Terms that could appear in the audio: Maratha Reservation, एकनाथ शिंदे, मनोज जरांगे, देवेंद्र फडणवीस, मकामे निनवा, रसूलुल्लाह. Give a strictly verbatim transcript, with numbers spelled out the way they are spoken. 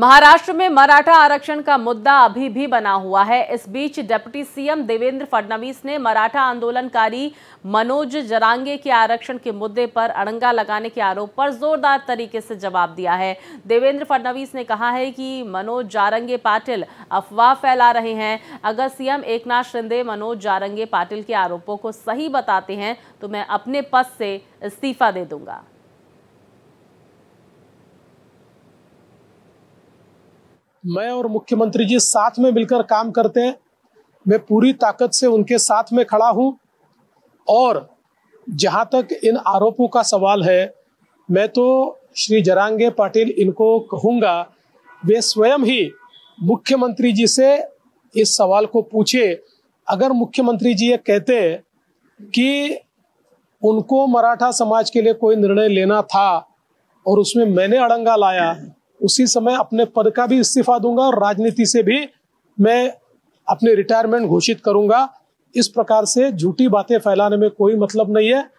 महाराष्ट्र में मराठा आरक्षण का मुद्दा अभी भी बना हुआ है। इस बीच डिप्टी सीएम देवेंद्र फडणवीस ने मराठा आंदोलनकारी मनोज जरांगे के आरक्षण के मुद्दे पर अड़ंगा लगाने के आरोप पर जोरदार तरीके से जवाब दिया है। देवेंद्र फडणवीस ने कहा है कि मनोज जरांगे पाटिल अफवाह फैला रहे हैं। अगर सीएम एकनाथ शिंदे मनोज जरांगे पाटिल के आरोपों को सही बताते हैं तो मैं अपने पद से इस्तीफा दे दूंगा। मैं और मुख्यमंत्री जी साथ में मिलकर काम करते हैं। मैं पूरी ताकत से उनके साथ में खड़ा हूं और जहां तक इन आरोपों का सवाल है, मैं तो श्री जरांगे पाटिल इनको कहूंगा वे स्वयं ही मुख्यमंत्री जी से इस सवाल को पूछे। अगर मुख्यमंत्री जी ये कहते कि उनको मराठा समाज के लिए कोई निर्णय लेना था और उसमें मैंने अड़ंगा लाया, उसी समय अपने पद का भी इस्तीफा दूंगा और राजनीति से भी मैं अपने रिटायरमेंट घोषित करूंगा। इस प्रकार से झूठी बातें फैलाने में कोई मतलब नहीं है।